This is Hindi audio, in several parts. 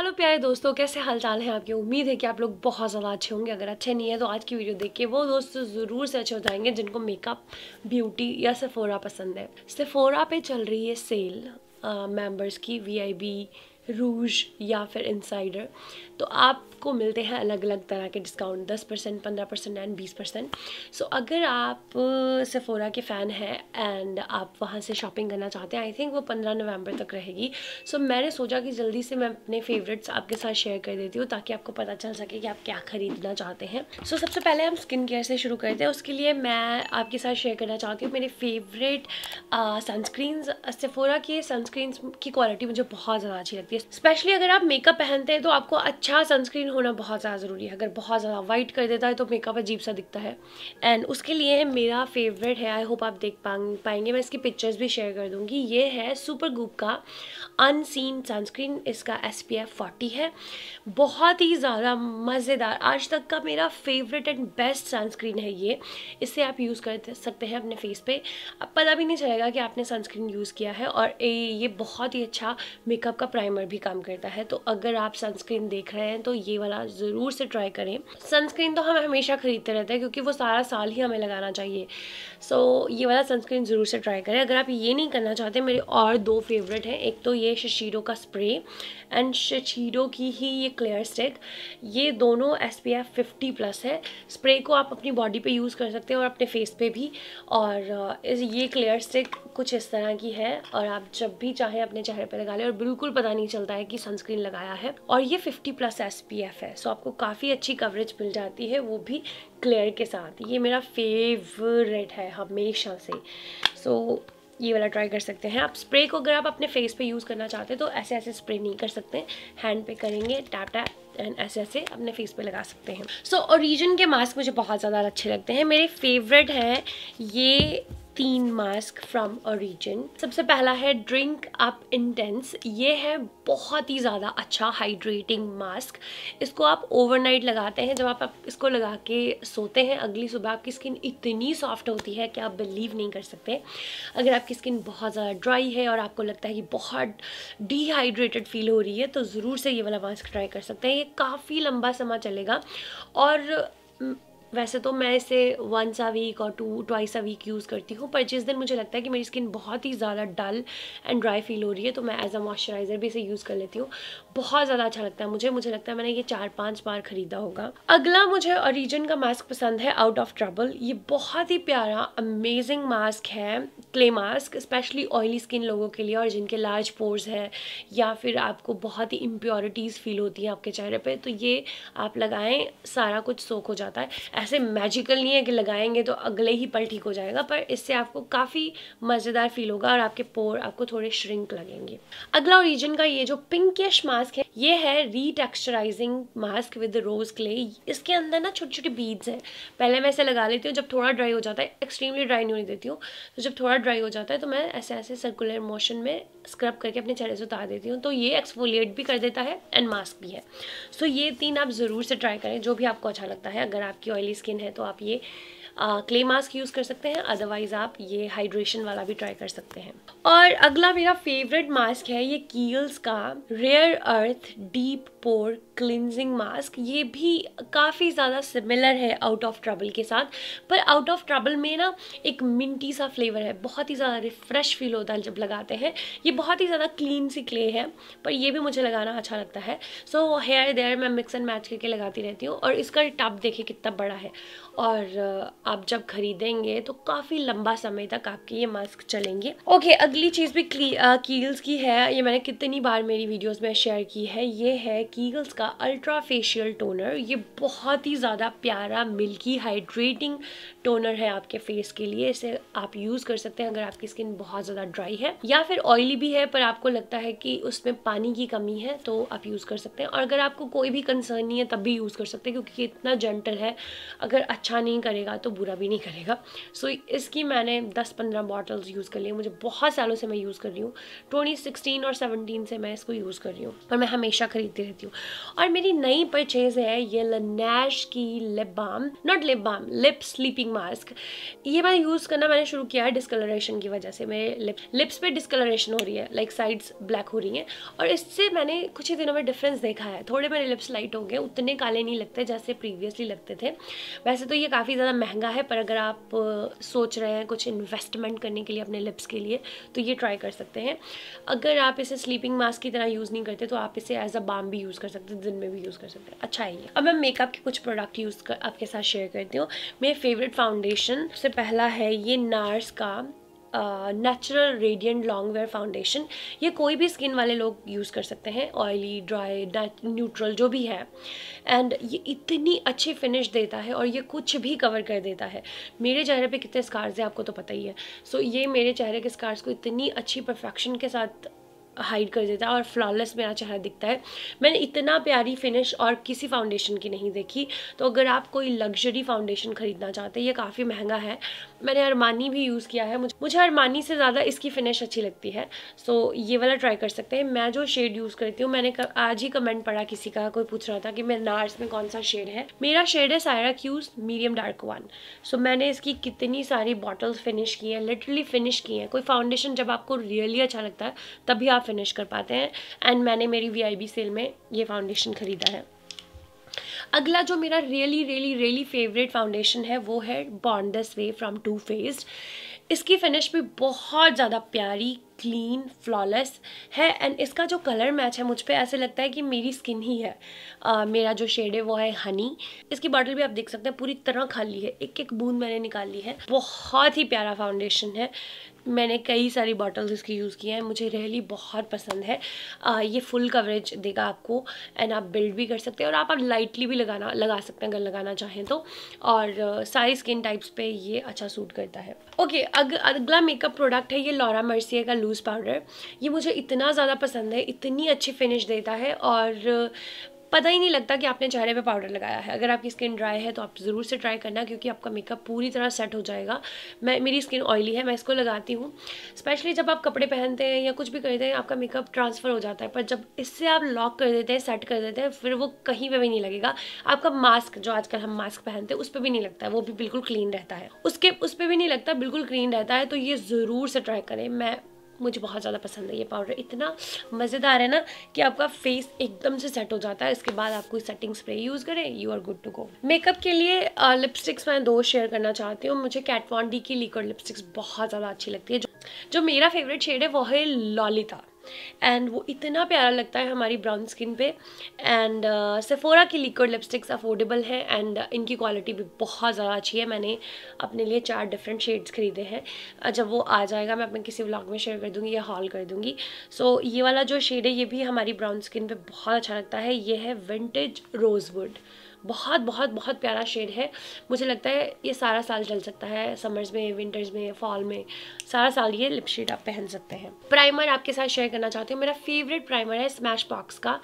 हेलो प्यारे दोस्तों, कैसे हालचाल हैं आपकी। उम्मीद है कि आप लोग बहुत ज़्यादा अच्छे होंगे। अगर अच्छे नहीं है तो आज की वीडियो देख के वो दोस्त ज़रूर से अच्छे हो जाएंगे जिनको मेकअप, ब्यूटी या सेफोरा पसंद है। सेफोरा पे चल रही है सेल मेंबर्स की, वीआईबी, रूज या फिर इनसाइडर। तो आपको मिलते हैं अलग अलग तरह के डिस्काउंट 10%, 15% एंड 20%। सो अगर आप सेफोरा के फ़ैन हैं एंड आप वहाँ से शॉपिंग करना चाहते हैं, आई थिंक वो 15 नवंबर तक रहेगी। सो मैंने सोचा कि जल्दी से मैं अपने फेवरेट्स आपके साथ शेयर कर देती हूँ ताकि आपको पता चल सके कि आप क्या ख़रीदना चाहते हैं। सो सबसे पहले हम स्किन केयर से शुरू करते हैं। उसके लिए मैं आपके साथ शेयर करना चाहती हूँ मेरे फेवरेट सनस्क्रीन्स। सेफोरा के सनस्क्रीन्स की क्वालिटी मुझे बहुत ज़्यादा अच्छी लगती है। स्पेशली अगर आप मेकअप पहनते हैं तो आपको अच्छा सनस्क्रीन होना बहुत ज़्यादा ज़रूरी है। अगर बहुत ज़्यादा वाइट कर देता है तो मेकअप अजीब सा दिखता है। एंड उसके लिए मेरा फेवरेट है, आई होप आप देख पाएंगे, मैं इसकी पिक्चर्स भी शेयर कर दूंगी। ये है सुपरगूप का अनसीन सनस्क्रीन। इसका SPF 40 है। बहुत ही ज़्यादा मज़ेदार, आज तक का मेरा फेवरेट एंड बेस्ट सनस्क्रीन है ये। इससे आप यूज़ कर सकते हैं अपने फेस पे, आप पता भी नहीं चलेगा कि आपने सनस्क्रीन यूज़ किया है। और ये बहुत ही अच्छा मेकअप का प्राइमर भी काम करता है। तो अगर आप सनस्क्रीन देख रहे हैं तो ये वाला ज़रूर से ट्राई करें। सनस्क्रीन तो हम हमेशा खरीदते रहते हैं क्योंकि वो सारा साल ही हमें लगाना चाहिए। सो ये वाला सनस्क्रीन ज़रूर से ट्राई करें। अगर आप ये नहीं करना चाहते, मेरे और दो फेवरेट हैं। एक तो ये शिशीडो का स्प्रे एंड शिशीडो की ही ये क्लियर स्टिक। ये दोनों SPF 50+ है। स्प्रे को आप अपनी बॉडी पर यूज़ कर सकते हैं और अपने फेस पर भी। और ये क्लियर स्टिक कुछ इस तरह की है और आप जब भी चाहें अपने चेहरे पर लगा लें और बिल्कुल पता नहीं चलता है कि सनस्क्रीन लगाया है। और ये 50+ SPF है। सो आपको काफ़ी अच्छी कवरेज मिल जाती है, वो भी क्लियर के साथ। ये मेरा फेवरेट है हमेशा से। सो ये वाला ट्राई कर सकते हैं आप। स्प्रे को अगर आप अपने फेस पे यूज़ करना चाहते हैं तो ऐसे ऐसे स्प्रे नहीं कर सकते, हैंड पे करेंगे टैप टैप एंड ऐसे ऐसे अपने फेस पे लगा सकते हैं। सो ओरिजिन के मास्क मुझे बहुत ज़्यादा अच्छे लगते हैं। मेरे फेवरेट हैं ये 3 मास्क फ्रॉम ओरिजिन। सबसे पहला है ड्रिंक अप इंटेंस। ये है बहुत ही ज़्यादा अच्छा हाइड्रेटिंग मास्क। इसको आप ओवरनाइट लगाते हैं। जब आप इसको लगा के सोते हैं, अगली सुबह आपकी स्किन इतनी सॉफ्ट होती है कि आप बिलीव नहीं कर सकते। अगर आपकी स्किन बहुत ज़्यादा ड्राई है और आपको लगता है कि बहुत डिहाइड्रेटेड फील हो रही है तो ज़रूर से ये वाला मास्क ट्राई कर सकते हैं। ये काफ़ी लंबा समय चलेगा। और वैसे तो मैं इसे 1 अ वीक और ट्वाइस अ वीक यूज़ करती हूँ, पर जिस दिन मुझे लगता है कि मेरी स्किन बहुत ही ज़्यादा डल एंड ड्राई फील हो रही है तो मैं एज अ मॉइस्चराइज़र भी इसे यूज़ कर लेती हूँ। बहुत ज़्यादा अच्छा लगता है मुझे। मुझे लगता है मैंने ये 4-5 बार ख़रीदा होगा। अगला मुझे ओरिजिन का मास्क पसंद है, आउट ऑफ ट्रबल। ये बहुत ही प्यारा अमेजिंग मास्क है, clay mask, specially oily skin लोगों के लिए और जिनके लार्ज पोर्स हैं या फिर आपको बहुत ही इम्प्योरिटीज़ फील होती हैं आपके चेहरे पर। तो ये आप लगाएँ, सारा कुछ सोख हो जाता है। ऐसे मैजिकल नहीं है कि लगाएंगे तो अगले ही पल ठीक हो जाएगा, पर इससे आपको काफ़ी मज़ेदार फील होगा और आपके पोर आपको थोड़े श्रिंक लगेंगे। अगला ओरिजिन का ये जो पिंकिश मास्क है, ये है retexturizing mask with rose clay. इसके अंदर ना छोटे छोटे बीड्स हैं। पहले मैं ऐसे लगा लेती हूँ, जब थोड़ा ड्राई हो जाता है, एक्सट्रीमली ड्राई नहीं होने देती हूँ, तो जब थोड़ा ड्राई हो जाता है तो मैं ऐसे ऐसे सर्कुलर मोशन में स्क्रब करके अपने चेहरे से उतार देती हूँ। तो ये एक्सफोलिएट भी कर देता है एंड मास्क भी है। सो ये 3 आप ज़रूर से ट्राई करें, जो भी आपको अच्छा लगता है। अगर आपकी ऑयली स्किन है तो आप ये क्ले मास्क यूज़ कर सकते हैं, अदरवाइज़ आप ये हाइड्रेशन वाला भी ट्राई कर सकते हैं। और अगला मेरा फेवरेट मास्क है ये कील्स का rare earth deep pore cleansing mask. ये भी काफ़ी ज़्यादा सिमिलर है आउट ऑफ ट्रबल के साथ, पर आउट ऑफ ट्रबल में ना एक मिंटी सा फ्लेवर है, बहुत ही ज़्यादा रिफ़्रेश फील होता है जब लगाते हैं। ये बहुत ही ज़्यादा क्लीन सी क्ले है, पर ये भी मुझे लगाना अच्छा लगता है। सो हेयर देयर मैं मिक्स एंड मैच करके लगाती रहती हूँ। और इसका टब देखिए कितना बड़ा है और आप जब खरीदेंगे तो काफ़ी लंबा समय तक आपके ये मास्क चलेंगे। ओके, अगली चीज़ भी कील्स की है। ये मैंने कितनी बार मेरी वीडियोस में शेयर की है। ये है कील्स का अल्ट्रा फेशियल टोनर। ये बहुत ही ज़्यादा प्यारा मिल्की हाइड्रेटिंग टोनर है आपके फेस के लिए। इसे आप यूज़ कर सकते हैं अगर आपकी स्किन बहुत ज़्यादा ड्राई है या फिर ऑयली भी है पर आपको लगता है कि उसमें पानी की कमी है, तो आप यूज़ कर सकते हैं। और अगर आपको कोई भी कंसर्न नहीं है तब भी यूज़ कर सकते हैं क्योंकि इतना जेंटल है। अगर अच्छा नहीं करेगा तो बुरा भी नहीं करेगा। सो इसकी मैंने 10-15 बॉटल्स यूज़ कर लिए, मुझे बहुत सालों से मैं यूज़ कर रही हूँ, 2016 और 17 से मैं इसको यूज़ कर रही हूँ और मैं हमेशा खरीदती रहती हूँ। और मेरी नई परचेज है ये लनैश की lip balm, not lip balm, lip sleeping mask. ये मैं यूज़ करना मैंने शुरू किया है डिस्कलरेशन की वजह से, मेरे लिप्स पर डिस्कलरेशन हो रही है, लाइक साइड्स ब्लैक हो रही हैं, और इससे मैंने कुछ ही दिनों में डिफरेंस देखा है। थोड़े मेरे लिप्स लाइट हो गए, उतने काले नहीं लगते जैसे प्रीवियसली लगते थे। वैसे तो ये काफ़ी ज़्यादा महंगा है, पर अगर आप सोच रहे हैं कुछ इन्वेस्टमेंट करने के लिए अपने लिप्स के लिए तो ये ट्राई कर सकते हैं। अगर आप इसे स्लीपिंग मास्क की तरह यूज़ नहीं करते तो आप इसे एज अ बाम भी यूज़ कर सकते हैं, दिन में भी यूज़ कर सकते हैं, अच्छा है ये। अब मैं मेकअप के कुछ प्रोडक्ट यूज़ कर आपके साथ शेयर करती हूँ। मेरे फेवरेट फाउंडेशन से पहला है ये नार्स का natural radiant long wear foundation. ये कोई भी स्किन वाले लोग यूज़ कर सकते हैं, ऑयली, ड्राई, न्यूट्रल, जो भी है। एंड ये इतनी अच्छी फिनिश देता है और ये कुछ भी कवर कर देता है। मेरे चेहरे पे कितने स्कार्स हैं आपको तो पता ही है, सो ये मेरे चेहरे के स्कार्स को इतनी अच्छी परफेक्शन के साथ हाइड कर देता है और फ्लॉलेस मेरा चेहरा दिखता है। मैंने इतना प्यारी फिनिश और किसी फाउंडेशन की नहीं देखी। तो अगर आप कोई लग्जरी फाउंडेशन खरीदना चाहते हैं, ये काफ़ी महंगा है, मैंने अरमानी भी यूज़ किया है, मुझे अरमानी से ज़्यादा इसकी फिनिश अच्छी लगती है, सो ये वाला ट्राई कर सकते हैं। मैं जो शेड यूज़ करती हूँ, मैंने आज ही कमेंट पढ़ा किसी का, कोई पूछ रहा था कि मेरे नार्स में कौन सा शेड है, मेरा शेड है Syracuse medium dark one. So मैंने इसकी कितनी सारी बॉटल्स फिनिश की हैं, लिटरली फिनिश की हैं। कोई फाउंडेशन जब आपको रियली अच्छा लगता है तभी आप फिनिश कर पाते हैं, एंड मैंने मेरी VIB सेल में ये फाउंडेशन खरीदा है। अगला जो मेरा रियली फेवरेट फाउंडेशन है वो है born this way from too faced. इसकी फिनिश भी बहुत ज़्यादा प्यारी, क्लीन, फ्लॉलेस है, एंड इसका जो कलर मैच है मुझ पे ऐसे लगता है कि मेरी स्किन ही है। मेरा जो शेड है वो है हनी। इसकी बॉटल भी आप देख सकते हैं पूरी तरह खाली है, एक एक बूंद मैंने निकाली है। बहुत ही प्यारा फाउंडेशन है, मैंने कई सारी बॉटल्स इसकी यूज़ की हैं, मुझे रियली बहुत पसंद है। ये फुल कवरेज देगा आपको, एंड आप बिल्ड भी कर सकते हैं और आप लाइटली भी लगा सकते हैं अगर लगाना चाहें तो, और सारी स्किन टाइप्स पे ये अच्छा सूट करता है। ओके, अगला मेकअप प्रोडक्ट है ये लॉरा मर्सियर का लूज़ पाउडर। ये मुझे इतना ज़्यादा पसंद है, इतनी अच्छी फिनिश देता है और पता ही नहीं लगता कि आपने चेहरे पे पाउडर लगाया है। अगर आपकी स्किन ड्राई है तो आप ज़रूर से ट्राई करना, क्योंकि आपका मेकअप पूरी तरह सेट हो जाएगा। मेरी स्किन ऑयली है, मैं इसको लगाती हूँ। स्पेशली जब आप कपड़े पहनते हैं या कुछ भी करते हैं, आपका मेकअप ट्रांसफ़र हो जाता है, पर जब इससे आप लॉक कर देते हैं, सेट कर देते हैं, फिर वो कहीं पर भी नहीं लगेगा। आपका मास्क, जो आजकल हम मास्क पहनते हैं, उस पर भी नहीं लगता है, वो भी बिल्कुल क्लीन रहता है। उस पर भी नहीं लगता, बिल्कुल क्लीन रहता है। तो ये ज़रूर से ट्राई करें, मुझे बहुत ज़्यादा पसंद है ये पाउडर। इतना मज़ेदार है ना कि आपका फेस एकदम से सेट हो जाता है। इसके बाद आप कोई सेटिंग स्प्रे यूज़ करें, you are good to go. Makeup के लिए लिपस्टिक्स मैं दो शेयर करना चाहती हूँ। मुझे कैट वॉन डी की लिक्विड लिपस्टिक्स बहुत ज़्यादा अच्छी लगती है। जो मेरा फेवरेट शेड है वो है लॉलिता, एंड वो इतना प्यारा लगता है हमारी ब्राउन स्किन पे। एंड सेफोरा की लिक्विड लिपस्टिक्स अफोर्डेबल है, एंड इनकी क्वालिटी भी बहुत ज़्यादा अच्छी है। मैंने अपने लिए 4 डिफरेंट शेड्स खरीदे हैं, जब वो आ जाएगा मैं अपने किसी व्लॉग में शेयर कर दूँगी या हॉल कर दूँगी। सो ये वाला जो शेड है ये भी हमारी ब्राउन स्किन पे बहुत अच्छा लगता है। ये है विंटेज रोजवुड, बहुत बहुत बहुत प्यारा शेड है। मुझे लगता है ये सारा साल चल सकता है, समर्स में, विंटर्स में, फॉल में, सारा साल ये लिप शेड आप पहन सकते हैं। प्राइमर आपके साथ शेयर करना चाहती हूँ। मेरा फेवरेट प्राइमर है स्मैशबॉक्स का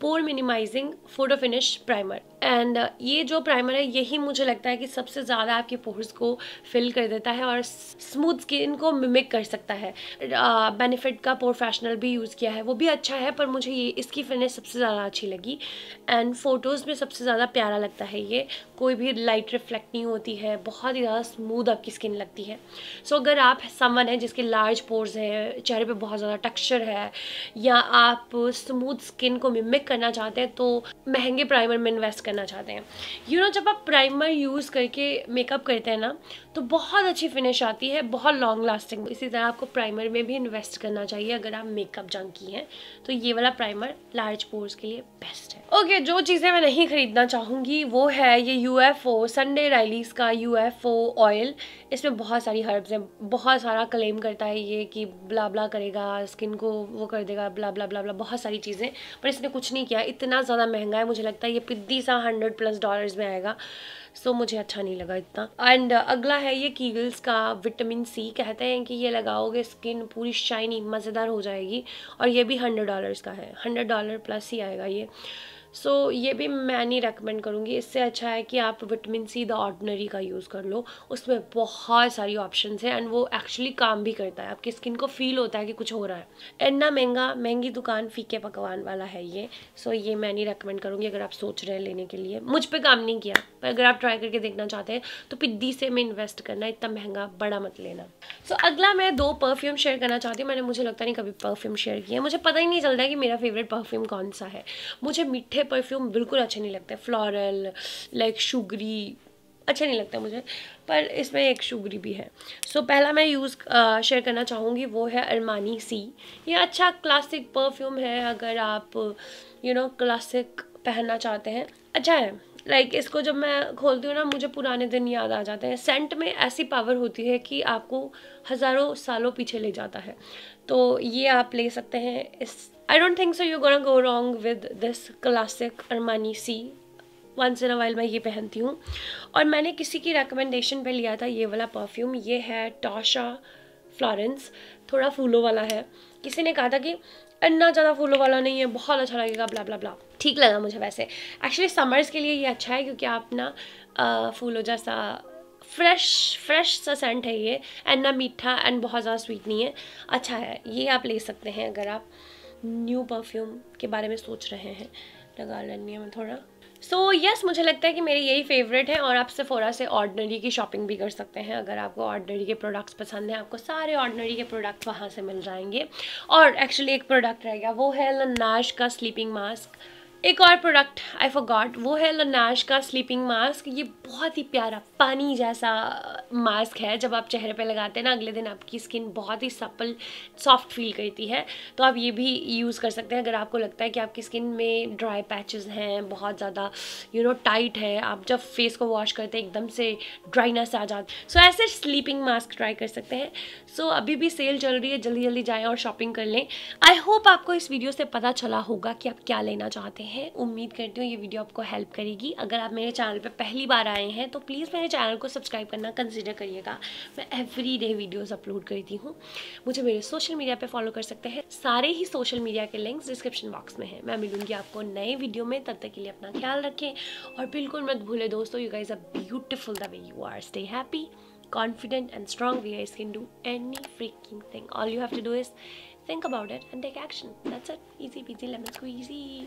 pore minimizing photo finish primer, and ये जो प्राइमर है यही मुझे लगता है कि सबसे ज़्यादा आपके पोर्स को फिल कर देता है और स्मूथ स्किन को मिमिक कर सकता है। बेनिफिट का प्रोफेशनल भी यूज़ किया है, वो भी अच्छा है, पर मुझे ये इसकी फिनिश सबसे ज़्यादा अच्छी लगी, एंड फोटोज़ में सबसे ज़्यादा प्यारा लगता है ये। कोई भी लाइट रिफ्लेक्ट नहीं होती है, बहुत ही ज़्यादा स्मूथ आपकी स्किन लगती है। सो अगर आप समवन है जिसके लार्ज पोर्स हैं, चेहरे पे बहुत ज़्यादा टेक्सचर है, या आप स्मूथ स्किन को मिमिक करना चाहते हैं तो महंगे प्राइमर में इन्वेस्ट करना चाहते हैं। यू नो, जब आप प्राइमर यूज़ करके मेकअप करते हैं ना तो बहुत अच्छी फिनिश आती है, बहुत लॉन्ग लास्टिंग। इसी तरह आपको प्राइमर में भी इन्वेस्ट करना चाहिए। अगर आप मेकअप जंकी हैं तो ये वाला प्राइमर लार्ज पोर्स के लिए बेस्ट है। ओके, जो चीज़ें मैं नहीं खरीदना चाहूँगी वो है ये UFO संडे राइलीज़ का UFO ऑयल। इसमें बहुत सारी हर्ब्स हैं, बहुत सारा क्लेम करता है ये कि ब्ला ब्ला करेगा, स्किन को वो कर देगा, ब्ला ब्ला ब्ला ब्ला, बहुत सारी चीज़ें, पर इसने कुछ नहीं किया। इतना ज़्यादा महंगा है, मुझे लगता है ये पिद्दी सा $100+ में आएगा, सो मुझे अच्छा नहीं लगा इतना। एंड अगला है ये कीगल्स का विटामिन C। कहते हैं कि ये लगाओगे स्किन पूरी शाइनी मज़ेदार हो जाएगी, और ये भी $100 का है, $100+ ही आएगा ये। सो ये भी मैं नहीं रेकमेंड करूँगी। इससे अच्छा है कि आप विटामिन सी द ऑर्डिनरी का यूज़ कर लो, उसमें बहुत सारी ऑप्शंस हैं एंड वो एक्चुअली काम भी करता है, आपकी स्किन को फील होता है कि कुछ हो रहा है। एंड ना महंगी दुकान फीके पकवान वाला है ये, सो ये मैं नहीं रेकमेंड करूँगी अगर आप सोच रहे हैं लेने के लिए। मुझ पर काम नहीं किया, पर अगर आप ट्राई करके देखना चाहते हैं तो पिद्दी से में इन्वेस्ट करना, इतना महंगा बड़ा मत लेना। सो अगला मैं दो परफ्यूम शेयर करना चाहती हूँ। मैंने मुझे लगता नहीं कभी परफ्यूम शेयर किया, मुझे पता ही नहीं चलता है कि मेरा फेवरेट परफ्यूम कौन सा है। मुझे मीठे परफ्यूम बिल्कुल अच्छे नहीं लगते, फ्लोरल लाइक शुगरी अच्छा नहीं लगता मुझे, पर इसमें एक शुगरी भी है। सो पहला मैं यूज़ शेयर करना चाहूँगी वो है अरमानी सी। ये अच्छा क्लासिक परफ्यूम है, अगर आप क्लासिक पहनना चाहते हैं अच्छा है। लाइक इसको जब मैं खोलती हूँ ना मुझे पुराने दिन याद आ जाते हैं। सेंट में ऐसी पावर होती है कि आपको हज़ारों सालों पीछे ले जाता है, तो ये आप ले सकते हैं। इस I don't think so you gonna go wrong with this classic Armani Si. Once in a while मैं ये पहनती हूँ और मैंने किसी की रेकमेंडेशन पे लिया था ये वाला परफ्यूम। ये है टॉशा फ्लोरेंस, थोड़ा फूलों वाला है। किसी ने कहा था कि इतना ज़्यादा फूलों वाला नहीं है, बहुत अच्छा लगेगा ब्ला ब्ला ब्ला, ठीक लगा मुझे। वैसे एक्चुअली समर्स के लिए ये अच्छा है क्योंकि आप ना फूलों जैसा फ्रेश सा सेंट है ये, एंड ना मीठा एंड बहुत ज़्यादा स्वीट नहीं है, अच्छा है। ये आप ले सकते हैं अगर आप न्यू परफ्यूम के बारे में सोच रहे हैं। लगा लेनी है मैं थोड़ा। सो यस, मुझे लगता है कि मेरे यही फेवरेट हैं और आप सेफोरा से ऑर्डिनरी की शॉपिंग भी कर सकते हैं। अगर आपको ऑर्डिनरी के प्रोडक्ट्स पसंद हैं, आपको सारे ऑर्डिनरी के प्रोडक्ट वहाँ से मिल जाएंगे। और एक्चुअली एक प्रोडक्ट रहेगा वो है लनाश का स्लीपिंग मास्क। एक और प्रोडक्ट आई फॉरगॉट, वो है लनाश का स्लीपिंग मास्क। ये बहुत ही प्यारा पानी जैसा मास्क है, जब आप चेहरे पे लगाते हैं ना अगले दिन आपकी स्किन बहुत ही सपल सॉफ्ट फील करती है। तो आप ये भी यूज़ कर सकते हैं अगर आपको लगता है कि आपकी स्किन में ड्राई पैचेस हैं, बहुत ज़्यादा टाइट है। आप जब फेस को वॉश करते हैं एकदम से ड्राइनेस आ जाती है, सो ऐसे स्लीपिंग मास्क ट्राई कर सकते हैं। सो अभी भी सेल चल रही है, जल्दी जल्दी जाएँ और शॉपिंग कर लें। आई होप आपको इस वीडियो से पता चला होगा कि आप क्या लेना चाहते हैं। उम्मीद करती हूँ ये वीडियो आपको हेल्प करेगी। अगर आप मेरे चैनल पे पहली बार आए हैं तो प्लीज़ मेरे चैनल को सब्सक्राइब करना कंसीडर करिएगा। मैं एवरीडे वीडियोस अपलोड करती हूँ। मुझे मेरे सोशल मीडिया पे फॉलो कर सकते हैं, सारे ही सोशल मीडिया के लिंक्स डिस्क्रिप्शन बॉक्स में है। मैं मिलूंगी आपको नए वीडियो में, तब तक के लिए अपना ख्याल रखें और बिल्कुल मत भूलें दोस्तों, you guys are beautiful the way you are. Stay happy, confident and strong. We guys can do any freaking thing. All you have to do is think about it and take action. That's it, easy peasy lemon squeezy.